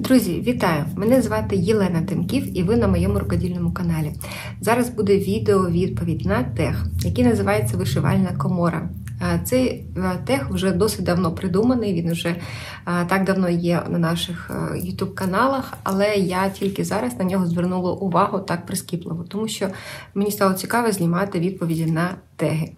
Друзі, вітаю! Мене звати Єлена Тимків і ви на моєму рукодільному каналі. Зараз буде відео-відповідь на тег, який називається «Вишивальна комора». Цей тег вже досить давно придуманий, він вже так давно є на наших YouTube-каналах, але я тільки зараз на нього звернула увагу так прискіпливо, тому що мені стало цікаво знімати відповіді на теги.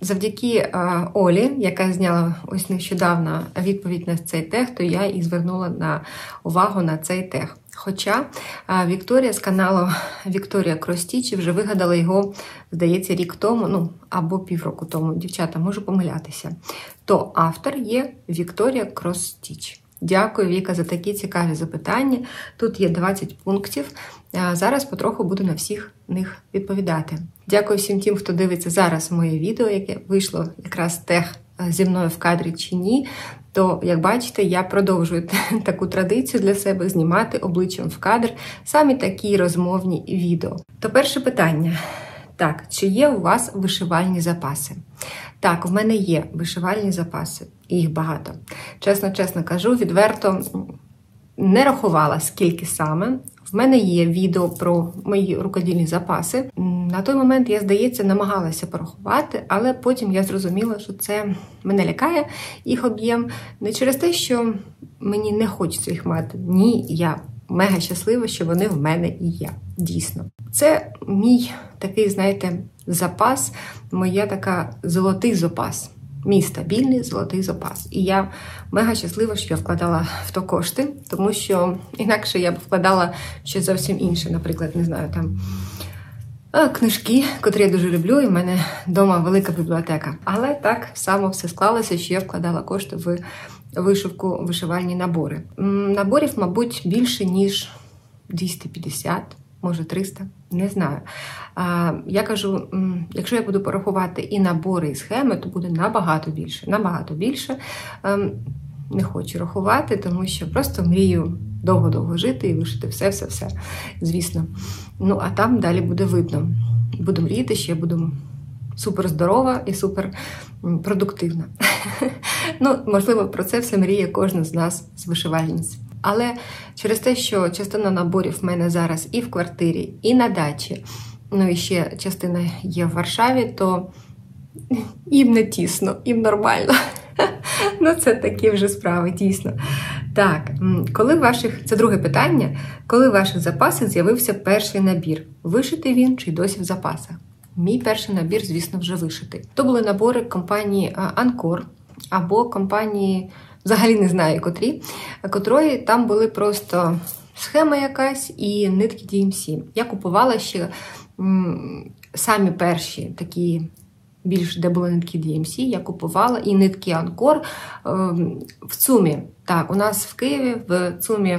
Завдяки Олі, яка зняла ось нещодавно відповідь на цей тег, то я і звернула увагу на цей тег. Хоча Вікторія з каналу Вікторія Кростіч вже вигадала його, здається, рік тому, ну, або півроку тому, дівчата, можу помилятися. То автор є Вікторія Кростіч. Дякую, Віка, за такі цікаві запитання. Тут є 20 пунктів. Зараз потроху буду на всіх них відповідати. Дякую всім тим, хто дивиться зараз моє відео, яке вийшло якраз тег зі мною в кадрі чи ні. То, як бачите, я продовжую таку традицію для себе знімати обличчям в кадр саме такі розмовні відео. То перше питання. Так, чи є у вас вишивальні запаси? Так, в мене є вишивальні запаси, їх багато. Чесно кажу, відверто не рахувала, скільки саме. В мене є відео про мої рукодільні запаси. На той момент, я, здається, намагалася порахувати, але потім я зрозуміла, що це мене лякає, їх об'єм. Не через те, що мені не хочеться їх мати. Ні, я мега щаслива, що вони в мене і є. Дійсно. Це мій такий, знаєте, запас, моя така золотий запас. Мій стабільний золотий запас. І я мега щаслива, що я вкладала в то кошти, тому що інакше я б вкладала щось зовсім інше. Наприклад, не знаю, там книжки, котрі я дуже люблю, і в мене вдома велика бібліотека. Але так само все склалося, що я вкладала кошти в вишивку, вишивальні набори. Наборів, мабуть, більше, ніж 250, може 300, не знаю. Я кажу, якщо я буду порахувати і набори, і схеми, то буде набагато більше. Набагато більше. Не хочу рахувати, тому що просто мрію довго-довго жити і вишити все-все-все, звісно. Ну, а там далі буде видно. Буду мріяти, ще буду супер здорова і супер продуктивна. Ну, можливо, про це все мріє кожен з нас з вишивальниць. Але через те, що частина наборів в мене зараз і в квартирі, і на дачі, ну і ще частина є в Варшаві, то їм не тісно, їм нормально. Ну це такі вже справи, дійсно. Так, це друге питання. Коли в ваших запасах з'явився перший набір? Вишитий він чи досі в запасах? Мій перший набір, звісно, вже вишитий. То були набори компанії Anchor або компанії, взагалі не знаю котрої, там були просто схема якась і нитки DMC. Я купувала ще самі перші такі, більш де були нитки DMC, я купувала і нитки Anchor в Цумі. Так, у нас в Києві в Цумі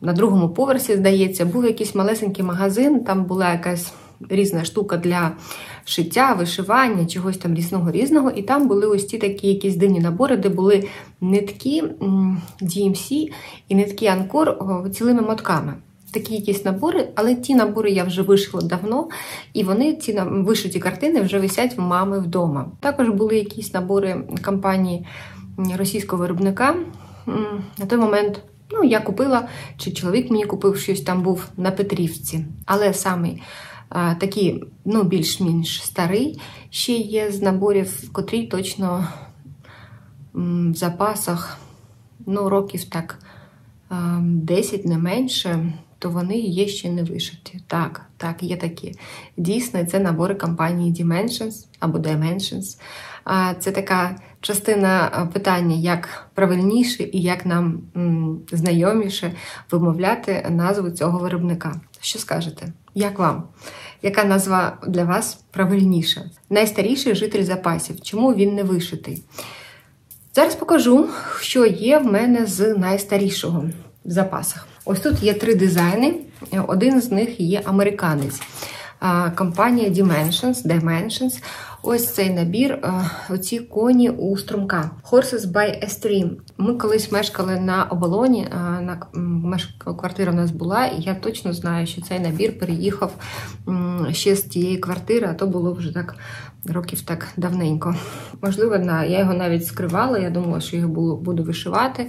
на другому поверсі, здається, був якийсь малесенький магазин, там була якась різна штука для шиття, вишивання, чогось там різного-різного. І там були ось ці такі якісь дивні набори, де були нитки DMC і нитки Anchor цілими мотками. Такі якісь набори, але ті набори я вже вишила давно, і вони, ці вишиті картини, вже висять в мами вдома. Також були якісь набори компанії російського виробника. На той момент, ну, я купила, чи чоловік мені купив щось, там був на Петрівці. Але самий такий, ну, більш-менш старий ще є з наборів, котрі точно в запасах, ну, років так 10, не менше, то вони є ще не вишиті. Так, так, є такі. Дійсно, це набори компанії Dimensions або Dimensions. Це така частина питання, як правильніше і як нам знайоміше вимовляти назву цього виробника. Що скажете? Як вам? Яка назва для вас правильніша? Найстаріший житель запасів. Чому він не вишитий? Зараз покажу, що є в мене з найстарішого в запасах. Ось тут є три дизайни. Один з них є американець. Компанія Dimensions. Ось цей набір, оці коні у струмка. Horses by a stream. Ми колись мешкали на Оболоні, квартира в нас була, і я точно знаю, що цей набір переїхав ще з тієї квартири, а то було вже так років так давненько. Можливо, я його навіть скривала, я думала, що його буду вишивати,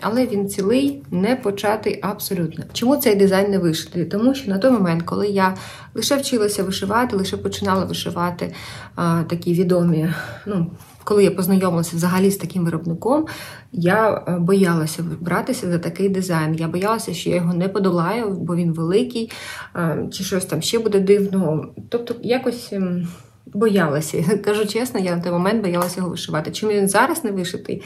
але він цілий, не початий абсолютно. Чому цей дизайн не вишитий? Тому що на той момент, коли я лише вчилася вишивати, лише починала вишивати такі відомі, коли я познайомилася взагалі з таким виробником, я боялася братися за такий дизайн. Я боялася, що я його не подолаю, бо він великий, чи щось там ще буде дивного. Тобто якось боялася. Кажу чесно, я на той момент боялася його вишивати. Чому він зараз не вишитий?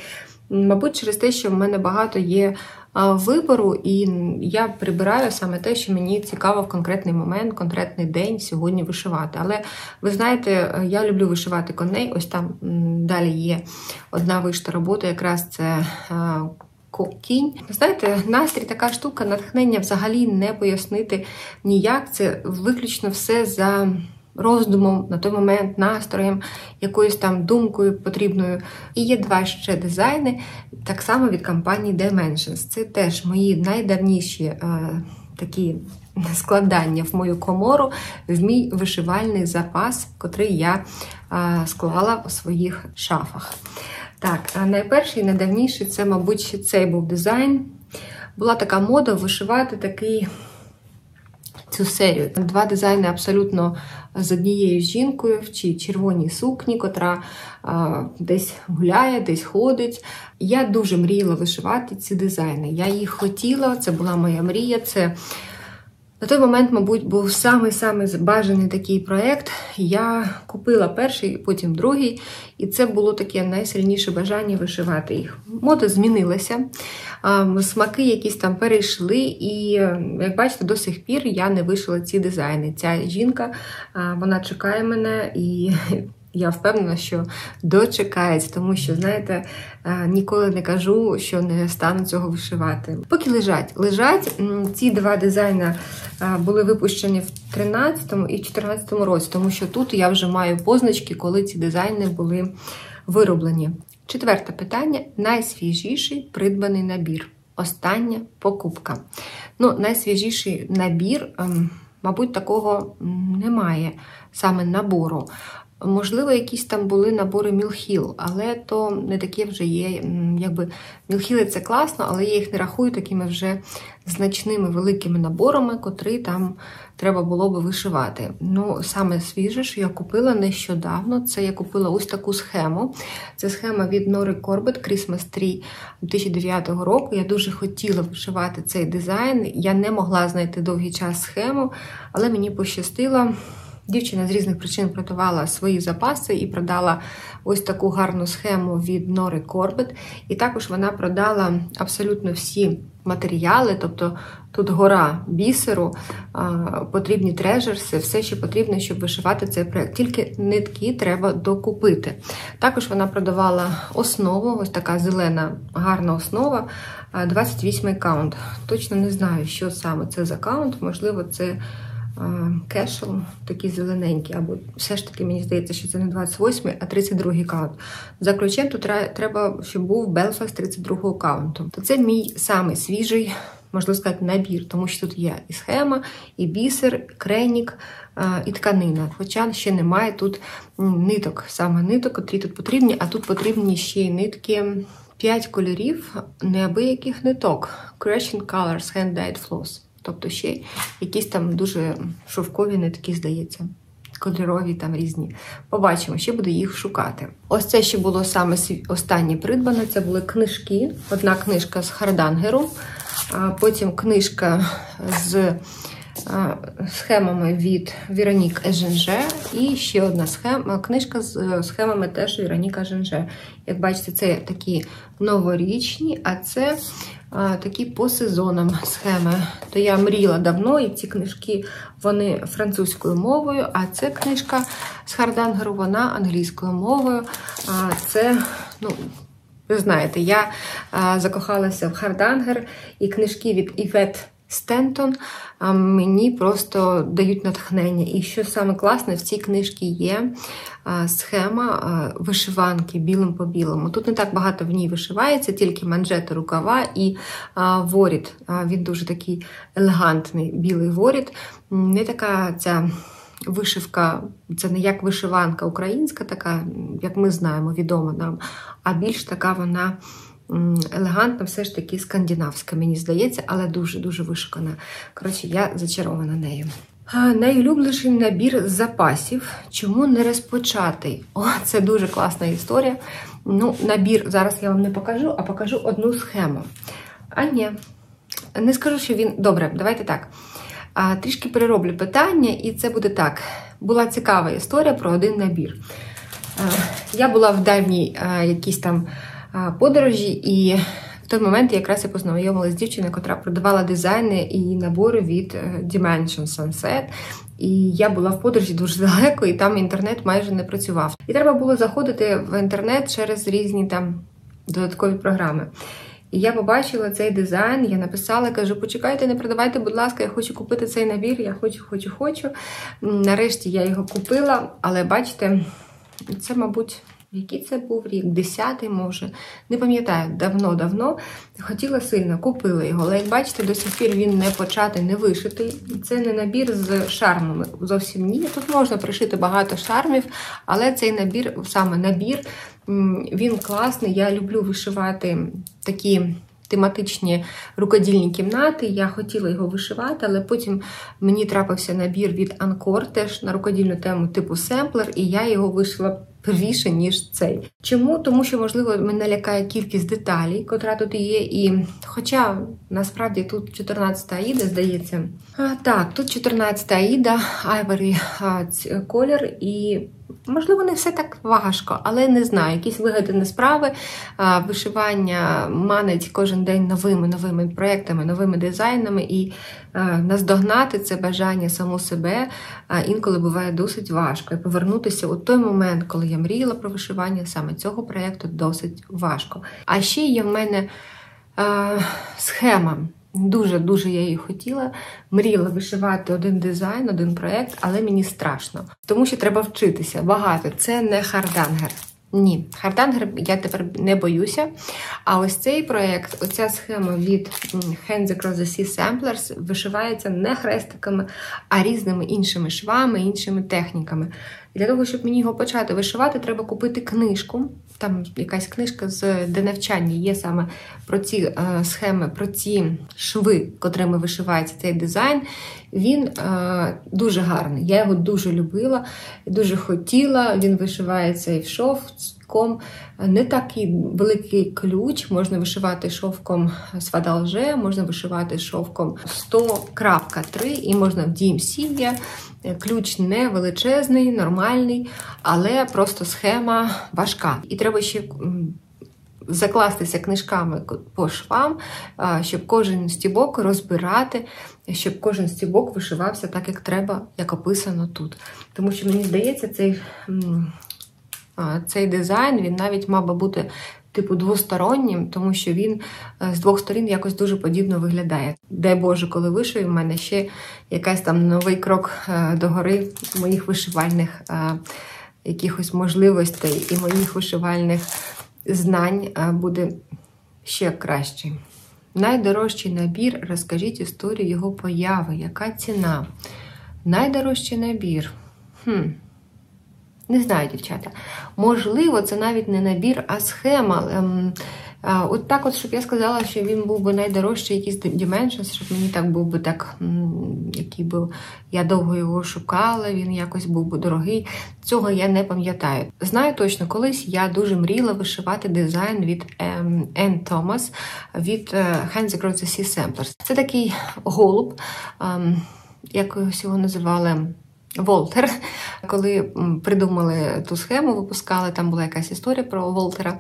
Мабуть, через те, що в мене багато є вибору, і я прибираю саме те, що мені цікаво в конкретний момент, конкретний день сьогодні вишивати. Але, ви знаєте, я люблю вишивати коней. Ось там далі є одна вишита робота, якраз це кінь. Знаєте, настрій така штука, натхнення взагалі не пояснити ніяк. Це виключно все за роздумом, на той момент настроєм, якоюсь там думкою потрібною. І є два ще дизайни, так само від компанії Dimensions. Це теж мої найдавніші такі складання в мою комору, в мій вишивальний запас, котрий я склала у своїх шафах. Так, найперший, найдавніший, це, мабуть, цей був дизайн. Була така мода вишивати цю серію. Два дизайни абсолютно з однією жінкою в червоній сукні, котра десь гуляє, десь ходить. Я дуже мріяла вишивати ці дизайни. Я їх хотіла, це була моя мрія. Це на той момент, мабуть, був самий-самий бажаний такий проєкт. Я купила перший, потім другий, і це було таке найсильніше бажання вишивати їх. Мода змінилася, смаки якісь там перейшли, і, як бачите, до сих пір я не вишила ці дизайни. Ця жінка, вона чекає мене, і я впевнена, що дочекається, тому що, знаєте, ніколи не кажу, що не стану цього вишивати. Поки лежать. Ці два дизайни були випущені в 13-му і 14-му році, тому що тут я вже маю позначки, коли ці дизайни були вироблені. Четверте питання. Найсвіжіший придбаний набір. Остання покупка. Найсвіжіший набір, мабуть, такого немає, саме набору. Можливо, якісь там були набори Mill Hill, але то не такі вже є, якби Mill Hill – це класно, але я їх не рахую такими вже значними великими наборами, котрі там треба було би вишивати. Саме свіже, що я купила нещодавно, це я купила ось таку схему. Це схема від Нори Corbett Christmas Tree 2009 року. Я дуже хотіла вишивати цей дизайн, я не могла знайти довгий час схему, але мені пощастило. Дівчина з різних причин продавала свої запаси і продала ось таку гарну схему від Нори Корбет. І також вона продала абсолютно всі матеріали, тобто тут гора бісеру, потрібні трежерси, все, що потрібно, щоб вишивати цей проєкт. Тільки нитки треба докупити. Також вона продавала основу, ось така зелена гарна основа, 28 каунт. Точно не знаю, що саме це за каунт, можливо, це кешл, такий зелененький, або все ж таки, мені здається, що це не 28-й, а 32-й каунт. За ключем тут треба, щоб був Белфаст 32-го каунту. То це мій самий свіжий, можливо сказати, набір, тому що тут є і схема, і бісер, крейнік, і тканина. Хоча ще немає тут ниток, саме ниток, котрі тут потрібні, а тут потрібні ще й нитки. 5 кольорів неабияких ниток. Crescent Colours Hand Dyed Floss. Тобто ще якісь там дуже шовкові нитки, здається, кольорові там різні. Побачимо, ще буду їх шукати. Ось це ще було саме останнє придбане, це були книжки. Одна книжка з Хардангеру, потім книжка з схемами від Veronique Enginger і ще одна книжка з схемами теж Veronique Enginger. Як бачите, це такі новорічні, а це такі по сезонам схеми. То я мріяла давно, і ці книжки, вони французькою мовою, а ця книжка з Хардангеру, вона англійською мовою. Це, ви знаєте, я закохалася в Хардангер, і книжки від Ivette Стентон мені просто дають натхнення. І що саме класне, в цій книжці є схема вишиванки білим по білому. Тут не так багато в ній вишивається, тільки манжети, рукава і воріт. Він дуже такий елегантний білий воріт. Не така ця вишивка, це не як вишиванка українська, така, як ми знаємо, відома нам, а більш така вона елегантна, все ж таки скандинавська, мені здається, але дуже-дуже вишукана. Коротше, я зачарована нею. Найулюбленіший набір запасів. Чому не розпочатий? О, це дуже класна історія. Ну, набір зараз я вам не покажу, а покажу одну схему. А ні, не скажу, що він... Добре, давайте так. Трішки перероблю питання, і це буде так. Була цікава історія про один набір. Я була в давній якійсь там подорожі, і в той момент якраз я познайомилася з дівчиною, яка продавала дизайни і набори від Dimensions Sunset. І я була в подорожі дуже далеко, і там інтернет майже не працював. І треба було заходити в інтернет через різні там додаткові програми. І я побачила цей дизайн, я написала, кажу, почекайте, не продавайте, будь ласка, я хочу купити цей набір, я хочу. Нарешті я його купила, але бачите, це, мабуть, який це був рік, 10-й, може, не пам'ятаю, давно, хотіла сильно, купила його, але, як бачите, до сих пір він не початий, не вишитий. Це не набір з шармами, зовсім ні. Тут можна пришити багато шармів, але цей набір, саме набір, він класний, я люблю вишивати такі тематичні рукодільні кімнати, я хотіла його вишивати, але потім мені трапився набір від Anchor, теж на рукодільну тему типу семплер, і я його вишила первіше, ніж цей. Чому? Тому що, можливо, мене лякає кількість деталей, котра тут є, і хоча, насправді, тут 14-та аїда, здається. Так, тут 14-та аїда, айворі колір, і, можливо, не все так важко, але не знаю, якісь вигадені справи, вишивання манить кожен день новими проєктами, новими дизайнами, і наздогнати це бажання само себе інколи буває досить важко. І повернутися у той момент, коли я мріяла про вишивання, саме цього проєкту досить важко. А ще є в мене схема. Дуже-дуже я її хотіла. Мріяла вишивати один дизайн, один проєкт, але мені страшно. Тому що треба вчитися багато. Це не хардангер. Ні, хардангер я тепер не боюся. А ось цей проєкт, оця схема від Hands Across the Sea Samplers вишивається не хрестиками, а різними іншими швами, іншими техніками. І для того, щоб мені його почати вишивати, треба купити книжку. Там якась книжка, де навчання є саме про ці схеми, про ці шви, котрими вишивається цей дизайн. Він дуже гарний, я його дуже любила, дуже хотіла, він вишивається і шовком. Не такий великий ключ, можна вишивати шовком свадалже, можна вишивати шовком 100.3 і можна в DMC є. Ключ не величезний, нормальний, але просто схема важка. І треба ще закластися книжками по швам, щоб кожен стібок розбирати, щоб кожен стібок вишивався так, як треба, як описано тут. Тому що, мені здається, цей дизайн, він навіть мав би бути типу двостороннім, тому що він з двох сторін якось дуже подібно виглядає. Дай Боже, коли вишив, в мене ще якийсь там новий крок догори моїх вишивальних якихось можливостей і моїх вишивальних знань буде ще кращий. Найдорожчий набір. Розкажіть історію його появи. Яка ціна? Найдорожчий набір. Не знаю, дівчата. Можливо, це навіть не набір, а схема. От так от, щоб я сказала, що він був би найдорожчий, якийсь Dimensions, щоб мені так був би так, який був, я довго його шукала, він якось був би дорогий. Цього я не пам'ятаю. Знаю точно, колись я дуже мріяла вишивати дизайн від Anne Thomas, від Hands Across the Sea Samplers. Це такий голуб, як його називали, Волтер, коли придумали ту схему, випускали, там була якась історія про Волтера,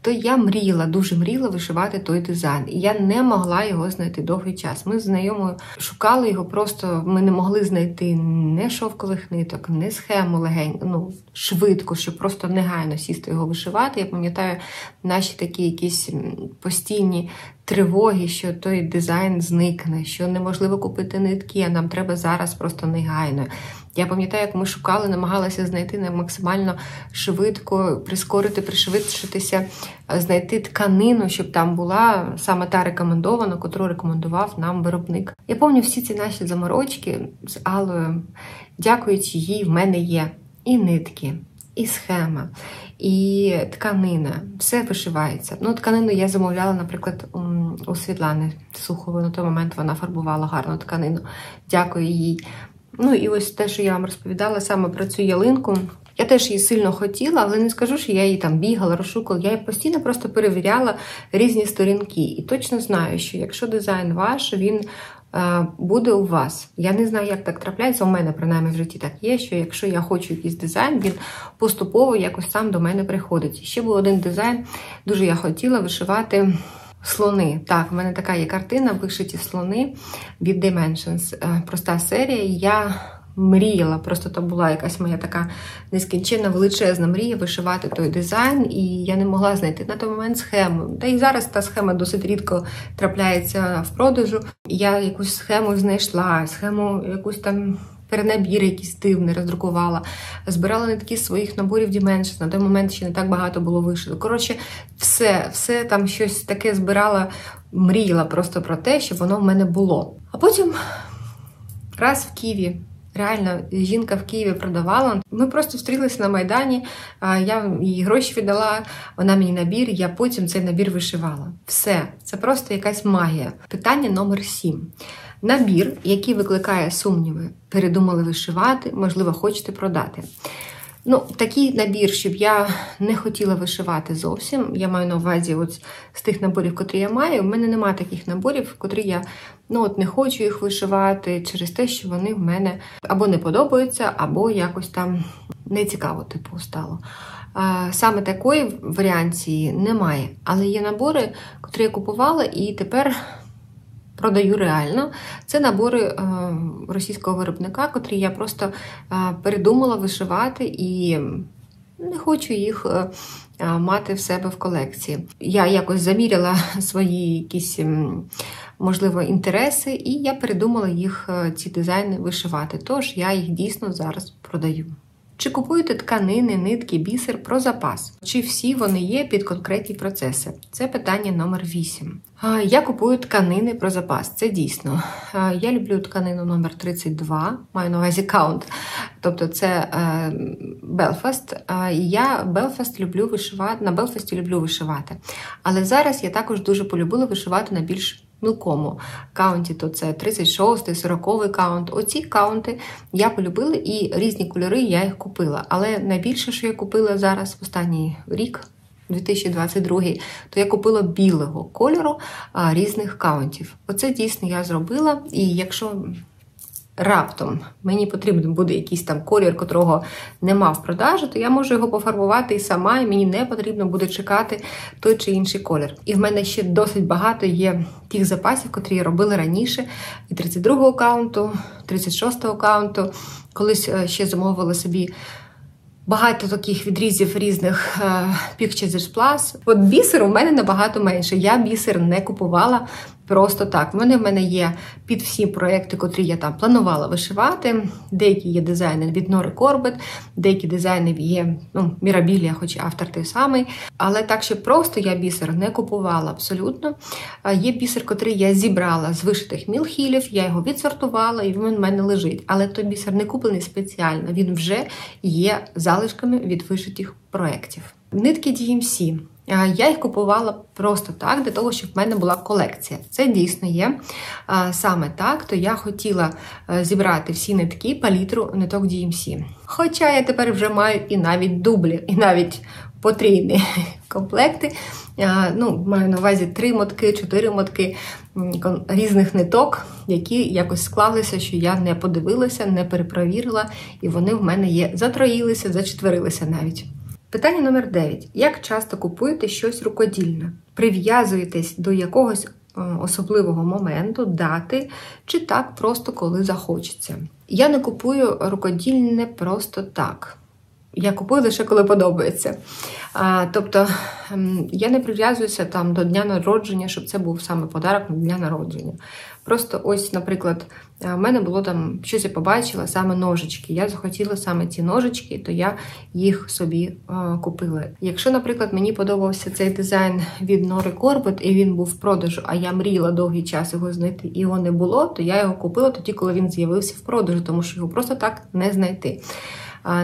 то я мріяла, дуже мріяла вишивати той дизайн. І я не могла його знайти довгий час. Ми з знайомою шукали його, просто ми не могли знайти не шовкових ниток, не схему швидко, щоб просто негайно сісти його вишивати. Я пам'ятаю, наші такі якісь постійні тривоги, що той дизайн зникне, що неможливо купити нитки, а нам треба зараз просто негайно. Я пам'ятаю, як ми шукали, намагалися знайти максимально швидко, прискорити, пришвидшитися, знайти тканину, щоб там була саме та рекомендована, яку рекомендував нам виробник. Я пам'ятаю всі ці наші заморочки з Аллою. Дякуючи їй, в мене є і нитки, і схема, і тканина. Все вишивається. Ну, тканину я замовляла, наприклад, у Світлани Сухової. На той момент вона фарбувала гарну тканину. Дякую їй. Ну і ось те, що я вам розповідала саме про цю ялинку. Я теж її сильно хотіла, але не скажу, що я її там бігала, розшукала. Я її постійно просто перевіряла різні сторінки. І точно знаю, що якщо дизайн ваш, він буде у вас. Я не знаю, як так трапляється, у мене принаймні в житті так є, що якщо я хочу якийсь дизайн, він поступово якось сам до мене приходить. Ще був один дизайн, дуже я хотіла вишивати слони. Так, в мене така є картина «Вишиті слони» від Dimensions. Проста серія. Я мріяла, просто то була якась моя така нескінченна, величезна мрія вишивати той дизайн, і я не могла знайти на той момент схему. Та і зараз та схема досить рідко трапляється в продажу. Я якусь схему знайшла, схему якусь там перенабір якийсь дивний роздрукувала, збирала нитки з своїх наборів Dimensions, на той момент ще не так багато було вишито. Коротше, все там щось таке збирала, мріяла просто про те, щоб воно в мене було. А потім раз в Києві, реально, жінка в Києві продавала. Ми просто зустрілися на Майдані, я їй гроші віддала, вона мені набір, я потім цей набір вишивала. Все. Це просто якась магія. Питання номер 7. Набір, який викликає сумніви. Передумали вишивати, можливо, хочете продати. Ну, такий набір, щоб я не хотіла вишивати зовсім. Я маю на увазі от з тих наборів, котрі я маю. У мене немає таких наборів, котрі я не хочу їх вишивати через те, що вони в мене або не подобаються, або якось там не цікаво типу стало. Саме такої варіації немає. Але є набори, котрі я купувала і тепер продаю реально. Це набори російського виробника, котрі я просто передумала вишивати і не хочу їх мати в себе в колекції. Я якось заміряла свої якісь, можливо, інтереси, і я передумала їх, ці дизайни, вишивати. Тож я їх дійсно зараз продаю. Чи купуєте тканини, нитки, бісер про запас? Чи всі вони є під конкретні процеси? Це питання номер 8. Я купую тканини про запас, це дійсно. Я люблю тканину номер 32, маю на увазі каунт, тобто це Белфаст. Я Белфаст люблю вишивати, на Белфасті люблю вишивати. Але зараз я також дуже полюбила вишивати на більш мілкому каунті, то це 36-й, 40-й каунт. Оці каунти я полюбила і різні кольори я їх купила. Але найбільше, що я купила зараз в останній рік, 2022, то я купила білого кольору різних каунтів. Оце дійсно я зробила, і якщо раптом мені потрібен буде якийсь там колір, котрого нема в продажу, то я можу його пофарбувати і сама, і мені не потрібно буде чекати той чи інший колір. І в мене ще досить багато є тих запасів, котрі я робила раніше, і 32-го каунту, 36-го каунту. Колись ще замовила собі багато таких відрізів різних Pictures Plus. От бісер у мене набагато менше. Я бісер не купувала просто так. Вони в мене є під всі проекти, котрі я там планувала вишивати. Деякі є дизайни від Нори Корбет, деякі дизайни є, Мірабілія, хоч автор той самий. Але так, що просто я бісер не купувала абсолютно. Є бісер, котрий я зібрала з вишитих Mill Hillів, я його відсортувала і він в мене лежить. Але той бісер не куплений спеціально, він вже є залишками від вишитих проєктів. Нитки DMC. Я їх купувала просто так, для того, щоб в мене була колекція. Це дійсно є. Саме так, то я хотіла зібрати всі нитки, палітру ниток DMC. Хоча я тепер вже маю і навіть дублі, і навіть потрійні комплекти. Маю на увазі 3 мотки, 4 мотки різних ниток, які якось склалися, що я не подивилася, не перепровірила, і вони в мене є затроїлися, зачетверилися навіть. Питання номер 9. Як часто купуєте щось рукодільне? Прив'язуєтесь до якогось особливого моменту, дати, чи так просто, коли захочеться? Я не купую рукодільне просто так. Я купую лише, коли подобається. Тобто я не прив'язуюся там до дня народження, щоб це був саме подарок на дня народження. Просто ось, наприклад, в мене було там, щось я побачила, саме ножички. Я захотіла саме ці ножички, то я їх собі купила. Якщо, наприклад, мені подобався цей дизайн від Нори Корбет, і він був в продажу, а я мріяла довгий час його знайти, і його не було, то я його купила тоді, коли він з'явився в продажу, тому що його просто так не знайти.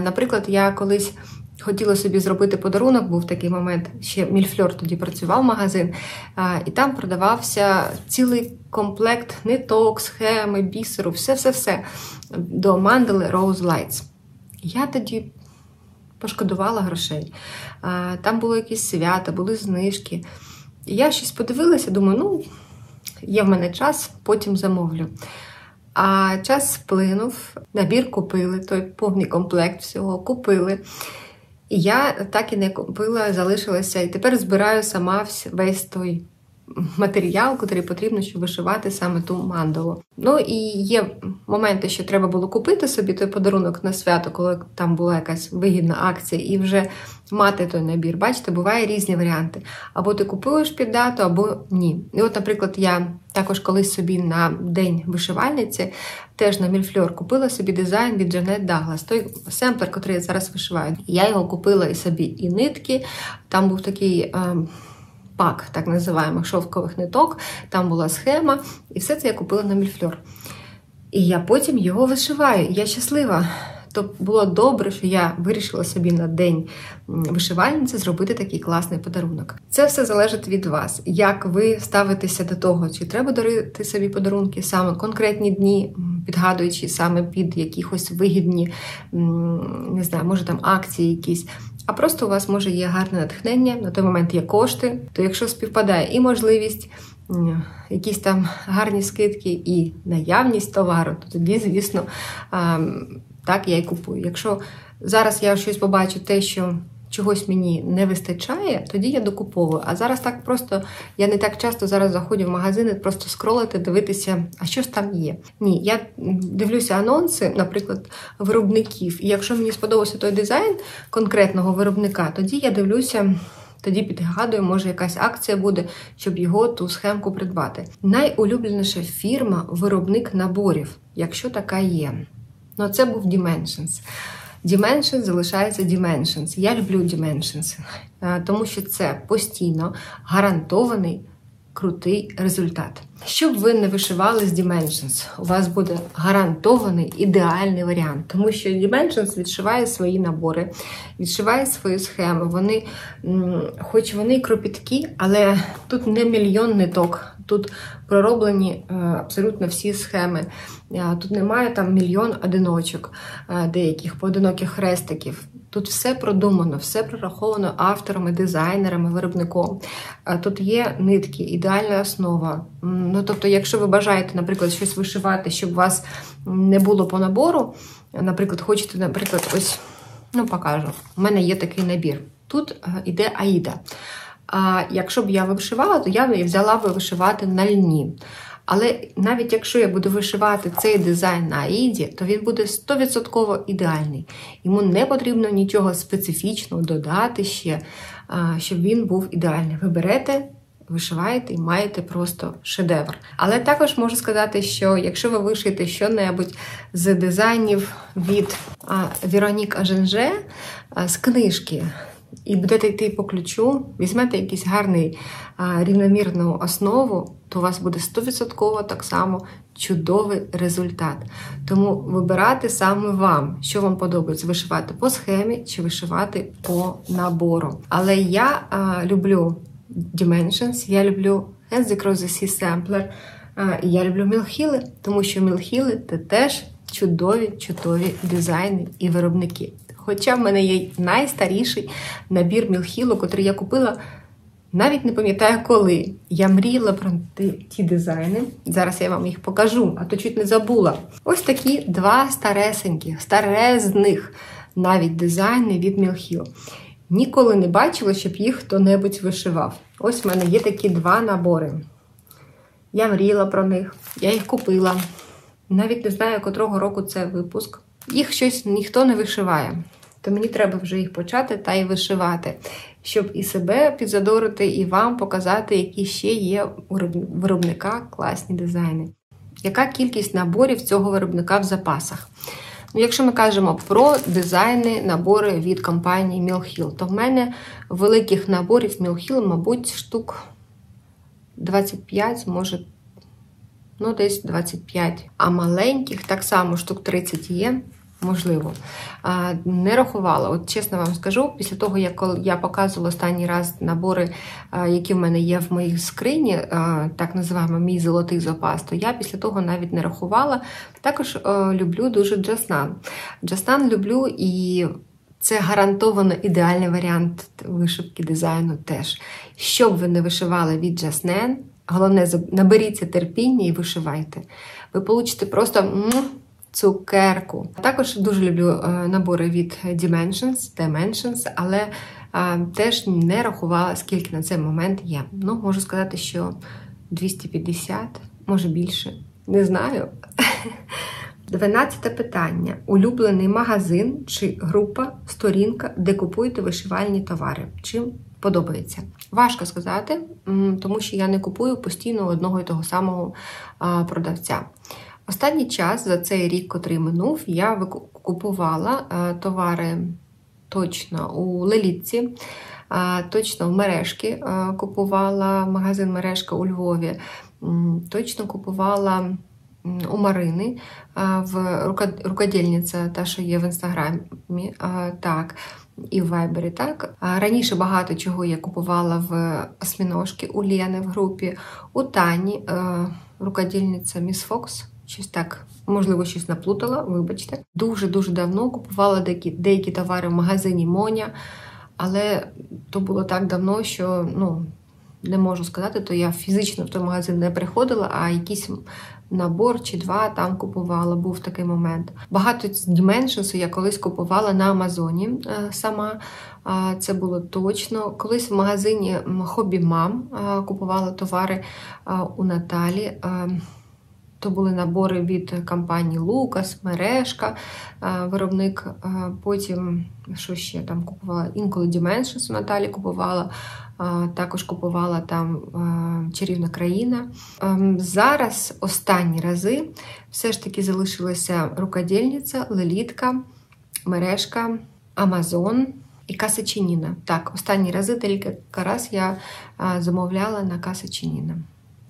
Наприклад, я колись хотіла собі зробити подарунок, був такий момент, ще Мільфльор тоді працював магазин, і там продавався цілий комплект ниток, схеми, бісеру, все-все-все до мандали Rose Lights. Я тоді пошкодувала грошей, там були якісь свята, були знижки. І я щось подивилася, думаю, ну, є в мене час, потім замовлю. А час сплинув, набір купили, той повний комплект всього купили. І я так і не купила, залишилася. І тепер збираю сама весь той матеріал, який потрібно, щоб вишивати саме ту мандалу. Ну і є моменти, що треба було купити собі той подарунок на свято, коли там була якась вигідна акція, і вже мати той набір. Бачите, буває різні варіанти. Або ти купуєш під дату, або ні. І от, наприклад, я також колись собі на День вишивальниці теж на Мільфльор купила собі дизайн від Janet Douglas. Той семплер, який я зараз вишиваю. Я його купила і собі, і нитки. Там був такий пак, так називаємо, шовкових ниток, там була схема, і все це я купила на Мільфльор. І я потім його вишиваю, я щаслива. То було добре, що я вирішила собі на День вишивальниці зробити такий класний подарунок. Це все залежить від вас, як ви ставитеся до того, чи треба дарити собі подарунки саме конкретні дні, підгадуючи саме під якісь вигідні, не знаю, може там акції якісь. А просто у вас, може, є гарне натхнення, на той момент є кошти, то якщо співпадає і можливість, якісь там гарні скидки і наявність товару, то тоді, звісно, так я і купую. Якщо зараз я щось побачу, те, що чогось мені не вистачає, тоді я докуповую. А зараз так просто, я не так часто зараз заходжу в магазини, просто скролити, дивитися, а що ж там є. Ні, я дивлюся анонси, наприклад, виробників. І якщо мені сподобався той дизайн конкретного виробника, тоді я дивлюся, тоді підгадую, може якась акція буде, щоб його ту схемку придбати. Найулюбленіша фірма – виробник наборів, якщо така є. Ну, це був Dimensions. Dimensions залишається Dimensions. Я люблю Dimensions, тому що це постійно гарантований крутий результат. Щоб ви не вишивали з Dimensions, у вас буде гарантований ідеальний варіант, тому що Dimensions відшиває свої набори, відшиває свої схеми. Вони, хоч вони кропіткі, але тут не мільйон ниток, тут пророблені абсолютно всі схеми. Тут немає там мільйон одиночок, деяких поодиноких хрестиків. Тут все продумано, все прораховано авторами, дизайнерами, виробником. Тут є нитки, ідеальна основа. Ну, тобто, якщо ви бажаєте, наприклад, щось вишивати, щоб у вас не було по набору, наприклад, хочете, наприклад, ось, ну, покажу, у мене є такий набір. Тут іде Аїда. А якщо б я вишивала, то я б взяла б вишивати на льні. Але навіть якщо я буду вишивати цей дизайн на Аїді, то він буде 100% ідеальний. Йому не потрібно нічого специфічного додати ще, щоб він був ідеальний. Ви берете, вишиваєте і маєте просто шедевр. Але також можу сказати, що якщо ви вишиєте що-небудь з дизайнів від Veronique Enginger, з книжки, і будете йти по ключу, візьмете якийсь гарний рівномірну основу, то у вас буде 100% так само чудовий результат. Тому вибирати саме вам, що вам подобається, вишивати по схемі чи вишивати по набору. Але я люблю Dimensions, я люблю Hands Across the Sea Sampler, і я люблю Mill Hill, тому що Mill Hill – це теж чудові дизайни і виробники. Хоча в мене є найстаріший набір Mill Hill, який я купила, навіть не пам'ятаю коли. Я мріяла про ті дизайни. Зараз я вам їх покажу, а то чуть не забула. Ось такі два старезних навіть дизайни від Mill Hill. Ніколи не бачила, щоб їх хто-небудь вишивав. Ось в мене є такі два набори. Я мріяла про них, я їх купила. Навіть не знаю, котрого року це випуск. Їх щось ніхто не вишиває. то мені треба вже їх почати та й вишивати, щоб і себе підзадорити, і вам показати, які ще є у виробника класні дизайни. Яка кількість наборів цього виробника в запасах? Ну, якщо ми кажемо про дизайни, набори від компанії Mill Hill, то в мене великих наборів Mill Hill, мабуть, штук 25, може, ну, десь 25. А маленьких так само штук 30 є, можливо. Не рахувала. От чесно вам скажу, після того, як я показувала останній раз набори, які в мене є в моїй скрині, так називаємо мій золотий запас, то я після того навіть не рахувала. Також люблю дуже JustNan. JustNan люблю, і це гарантовано ідеальний варіант вишивки дизайну теж. Що б ви не вишивали від JustNan, головне, наберіться терпіння і вишивайте. Ви получите просто цукерку. Також дуже люблю набори від Dimensions, але теж не рахувала, скільки на цей момент є. Ну, можу сказати, що 250, може більше, не знаю. 12 питання. Улюблений магазин чи група, сторінка, де купуєте вишивальні товари? Чим подобається? Важко сказати, тому що я не купую постійно одного і того самого продавця. Останній час, за цей рік, котрий минув, я купувала товари точно у Лелітці, точно в Мережки купувала, магазин Мережка у Львові, точно купувала у Марини, в рукодільниця, та, що є в Інстаграмі, так, і в Вайбері, так. Раніше багато чого я купувала в Осьміношки, у Ліни в групі, у Тані, рукодільниця Міс Фокс, щось так, можливо, щось наплутала, вибачте. Дуже-дуже давно купувала деякі товари в магазині Моня, але то було так давно, що, ну, не можу сказати, то я фізично в той магазин не приходила, а якийсь набор чи два там купувала, був такий момент. Багато з Dimensions я колись купувала на Амазоні сама, це було точно. Колись в магазині Hobby Mom купувала товари у Наталі. То були набори від компанії Лукас, Мережка, виробник, потім, що ще там купувала, інколи Dimensions у Наталі купувала, також купувала там Чарівна країна. Зараз останні рази все ж таки залишилася рукодільниця, Лелітка, Мережка, Амазон і Каса Чиніна. Так, останні рази декілька раз я замовляла на Каса Чиніна.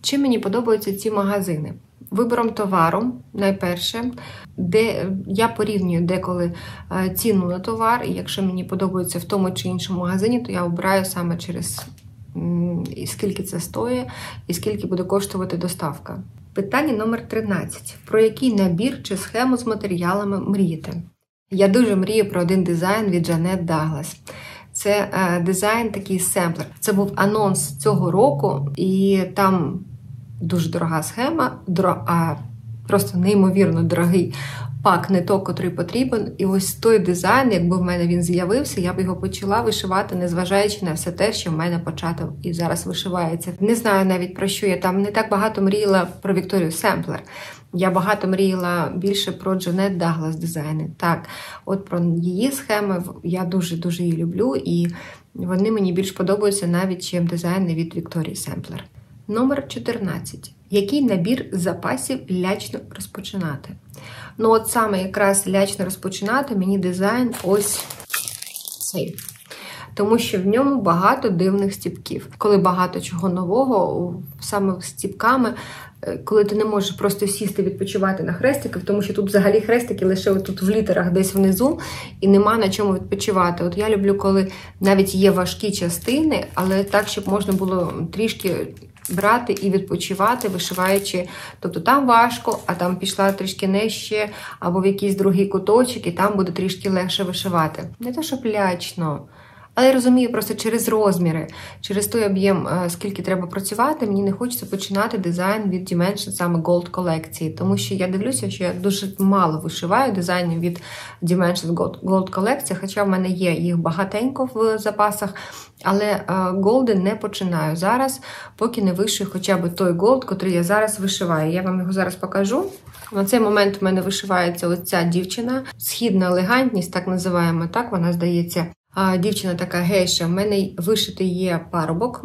Чим мені подобаються ці магазини? Вибором товару, найперше, де я порівнюю деколи ціну на товар, і якщо мені подобається в тому чи іншому магазині, то я обираю саме через скільки це стоїть і скільки буде коштувати доставка. Питання номер 13. Про який набір чи схему з матеріалами мрієте? Я дуже мрію про один дизайн від Janet Douglas. Це дизайн такий семплер. Це був анонс цього року, і там дуже дорога схема, просто неймовірно дорогий пак ниток, котрий потрібен. І ось той дизайн, якби в мене він з'явився, я б його почала вишивати, незважаючи на все те, що в мене почато і зараз вишивається. Не знаю навіть, про що я там не так багато мріяла про Вікторію Семплер. Я багато мріяла більше про Джанет Даглас дизайни. Так, от про її схеми я дуже-дуже її люблю, і вони мені більш подобаються навіть, чим дизайни від Вікторії Семплер. Номер 14. Який набір запасів лячно розпочинати? Ну от саме якраз лячно розпочинати мені дизайн ось цей. Тому що в ньому багато дивних стіпків. Коли багато чого нового, саме з стіпками, коли ти не можеш просто сісти відпочивати на хрестиках, тому що тут взагалі хрестики лише тут в літерах десь внизу, і нема на чому відпочивати. От я люблю, коли навіть є важкі частини, але так, щоб можна було трішки брати і відпочивати, вишиваючи. Тобто там важко, а там пішла трішки нижче, або в якийсь другий куточок, і там буде трішки легше вишивати. Не те, що плячно, але я розумію, просто через розміри, через той об'єм, скільки треба працювати, мені не хочеться починати дизайн від Dimensions, саме Gold колекції, тому що я дивлюся, що я дуже мало вишиваю дизайнів від Dimensions Gold колекції, хоча в мене є їх багатенько в запасах, але Golden не починаю зараз, поки не вишив хоча б той Gold, котрий я зараз вишиваю. Я вам його зараз покажу. На цей момент в мене вишивається оця дівчина, східна елегантність, так називаємо, так вона здається. Дівчина така гейша, в мене вишитий є парубок,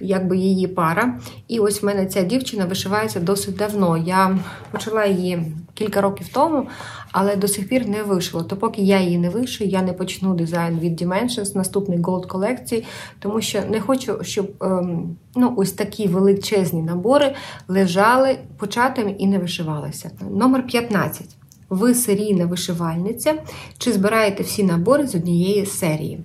якби її пара. І ось в мене ця дівчина вишивається досить давно. Я почала її кілька років тому, але до сих пір не вишила. То поки я її не вишию, я не почну дизайн від Dimensions, наступний Gold колекції, тому що не хочу, щоб ось такі величезні набори лежали початими і не вишивалися. Номер 15. Ви серійна вишивальниця, чи збираєте всі набори з однієї серії?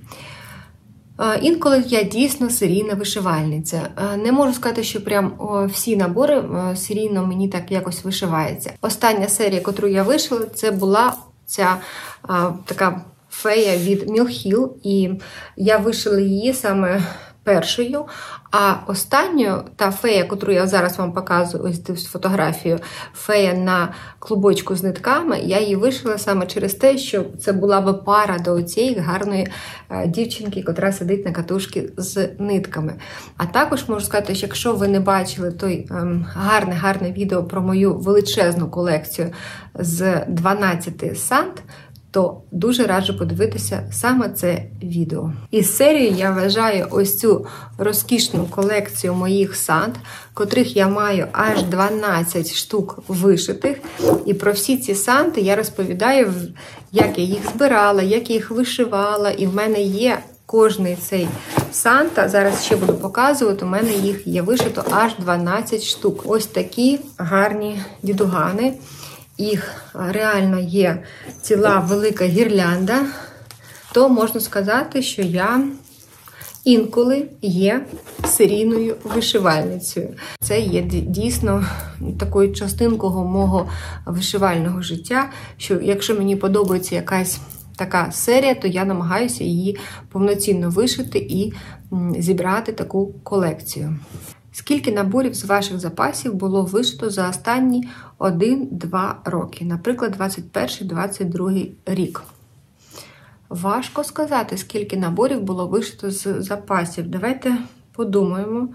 Інколи я дійсно серійна вишивальниця. Не можу сказати, що прям всі набори серійно мені так якось вишиваються. Остання серія, яку я вишила, це була ця така фея від Mill Hill. І я вишила її саме першою, а останню, та фея, яку я зараз вам показую, ось фотографію, фея на клубочку з нитками, я її вишила саме через те, що це була би пара до цієї гарної дівчинки, яка сидить на катушці з нитками. А також можу сказати, що якщо ви не бачили той гарне відео про мою величезну колекцію з 12 сант, то дуже раджу подивитися саме це відео. Із серії я вважаю ось цю розкішну колекцію моїх санд, котрих я маю аж 12 штук вишитих. І про всі ці санти я розповідаю, як я їх збирала, як я їх вишивала. І в мене є кожний цей санта, зараз ще буду показувати, у мене їх є вишито аж 12 штук. Ось такі гарні дідугани. Їх реально є ціла велика гірлянда, то можна сказати, що я інколи є серійною вишивальницею. Це є дійсно такою частинкою мого вишивального життя, що якщо мені подобається якась така серія, то я намагаюся її повноцінно вишити і зібрати таку колекцію. Скільки наборів з ваших запасів було вишито за останні 1-2 роки? Наприклад, 2021-2022 рік. Важко сказати, скільки наборів було вишито з запасів. Давайте подумаємо,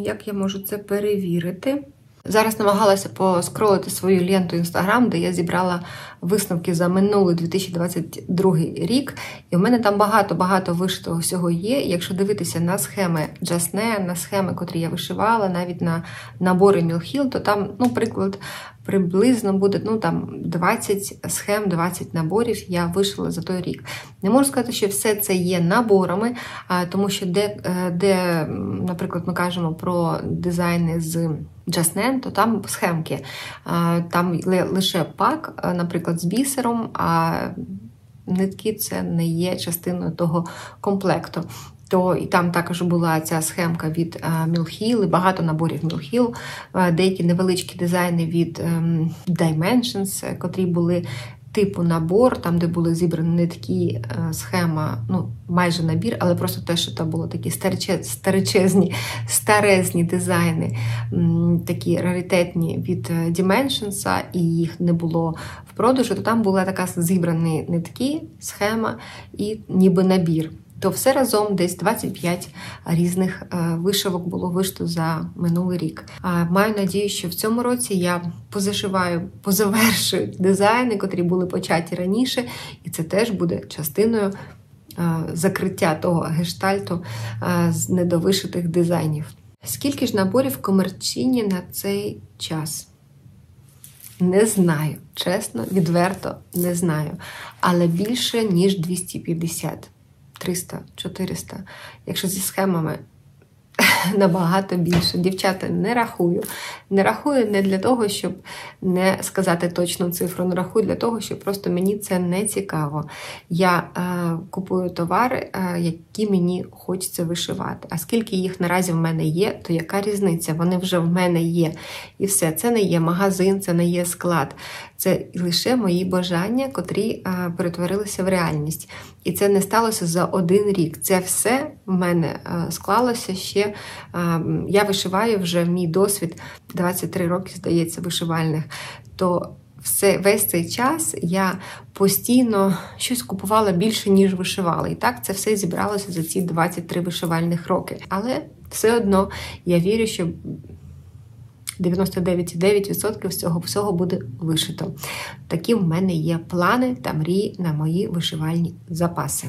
як я можу це перевірити. Зараз намагалася поскролити свою ленту Instagram, де я зібрала висновки за минулий 2022 рік. І в мене там багато вишитого всього є. Якщо дивитися на схеми JustNan, на схеми, котрі я вишивала, навіть на набори Mill Hill, то там, приклад, приблизно буде 20 схем, 20 наборів я вишила за той рік. Не можу сказати, що все це є наборами, тому що де, наприклад, ми кажемо про дизайни з JustNan, то там схемки. Там лише пак, наприклад, з бісером, а нитки – це не є частиною того комплекту. То і там також була ця схемка від Mill Hill, і багато наборів Mill Hill, деякі невеличкі дизайни від Dimensions, котрі були типу набор, там де були зібрані нитки, схема, майже набір, але просто те, що там були такі старезні дизайни, такі раритетні від Dimensions, і їх не було в продажу, то там була така зібрані нитки, схема і ніби набір. То все разом десь 25 різних вишивок було вишито за минулий рік. Маю надію, що в цьому році я позавершую дизайни, котрі були початі раніше, і це теж буде частиною закриття того гештальту з недовишитих дизайнів. Скільки ж наборів комерційні на цей час? Не знаю, чесно, відверто не знаю, але більше, ніж 250. 300, 400, якщо зі схемами набагато більше. Дівчата, не рахую не для того, щоб не сказати точну цифру, не рахую для того, що просто мені це не цікаво. Я купую товари, які мені хочеться вишивати. А скільки їх наразі в мене є, то яка різниця? Вони вже в мене є. І все, це не є магазин, це не є склад. Це лише мої бажання, котрі перетворилися в реальність. І це не сталося за один рік. Це все в мене склалося ще. Я вишиваю вже мій досвід, 23 роки, здається, вишивальних. То весь цей час я постійно щось купувала більше, ніж вишивала. І так це все зібралося за ці 23 вишивальних роки. Але все одно я вірю, що 99,9% всього буде вишито. Такі в мене є плани та мрії на мої вишивальні запаси.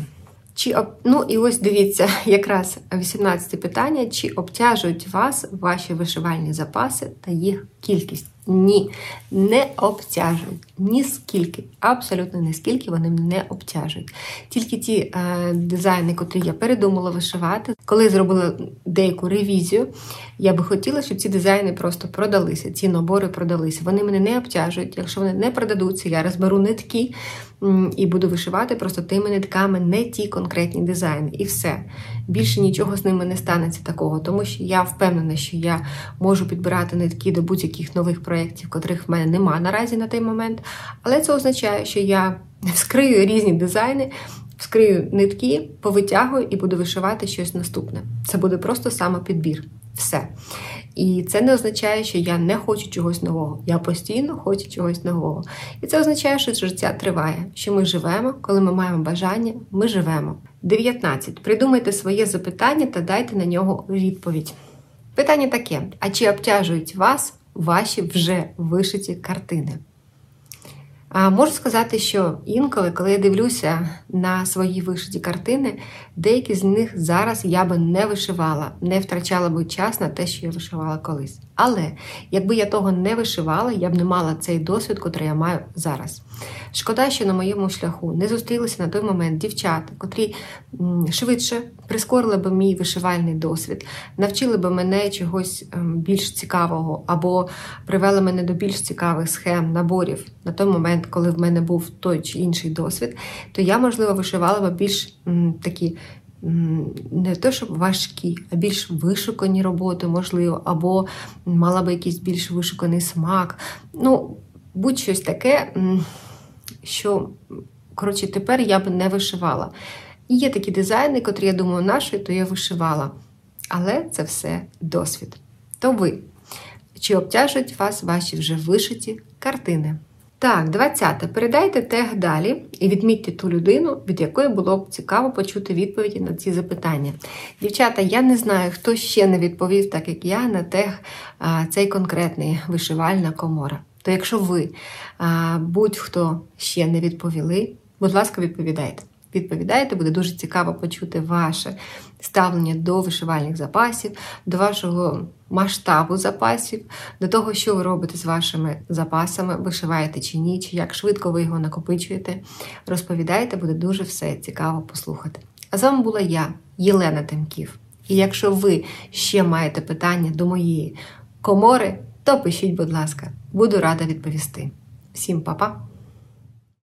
Ну і ось дивіться, якраз 18-те питання. Чи обтяжують вас ваші вишивальні запаси та їх кількість? Ні, не обтяжують. Ніскільки, абсолютно ніскільки вони не обтяжують. Тільки ті дизайни, котрі я передумала вишивати, коли зробила деяку ревізію, я би хотіла, щоб ці дизайни просто продалися, ці набори продалися. Вони мене не обтяжують. Якщо вони не продадуться, я розберу нитки і буду вишивати просто тими нитками, не ті конкретні дизайни. І все. Більше нічого з ними не станеться такого, тому що я впевнена, що я можу підбирати нитки до будь-яких нових проєктів, котрих в мене нема наразі на той момент. Але це означає, що я вскрию різні дизайни, вскрию нитки, повитягую і буду вишивати щось наступне. Це буде просто самопідбір. Все. І це не означає, що я не хочу чогось нового. Я постійно хочу чогось нового. І це означає, що життя триває, що ми живемо, коли ми маємо бажання, ми живемо. 19. Придумайте своє запитання та дайте на нього відповідь. Питання таке. А чи обтяжують вас ваші вже вишиті картини? Можу сказати, що інколи, коли я дивлюся на свої вишиті картини, деякі з них зараз я би не вишивала, не втрачала би час на те, що я вишивала колись. Але, якби я того не вишивала, я б не мала цей досвід, котрий я маю зараз. Шкода, що на моєму шляху не зустрілися на той момент дівчата, котрі швидше прискорили б мій вишивальний досвід, навчили б мене чогось більш цікавого або привели мене до більш цікавих схем, наборів. На той момент, коли в мене був той чи інший досвід, то я, можливо, вишивала б більш такі, не те, щоб важкі, а більш вишукані роботи, можливо, або мала би якийсь більш вишуканий смак. Ну, будь-щось таке, що, коротше, тепер я б не вишивала. І є такі дизайни, котрі, я думаю, наші, то я вишивала. Але це все досвід. То ви. Чи обтяжують вас ваші вже вишиті картини? Так, 20-те. Передайте тег далі і відмітьте ту людину, від якої було б цікаво почути відповіді на ці запитання. Дівчата, я не знаю, хто ще не відповів, так як я, на тег цей конкретний вишивальна комора. То якщо ви, будь-хто ще не відповіли, будь ласка, відповідайте. Відповідайте, буде дуже цікаво почути ваше ставлення до вишивальних запасів, до вашого масштабу запасів, до того, що ви робите з вашими запасами, вишиваєте чи ні, чи як швидко ви його накопичуєте. Розповідайте, буде дуже все цікаво послухати. А з вами була я, Єлена Тимків. І якщо ви ще маєте питання до моєї комори, то пишіть, будь ласка. Буду рада відповісти. Всім па-па!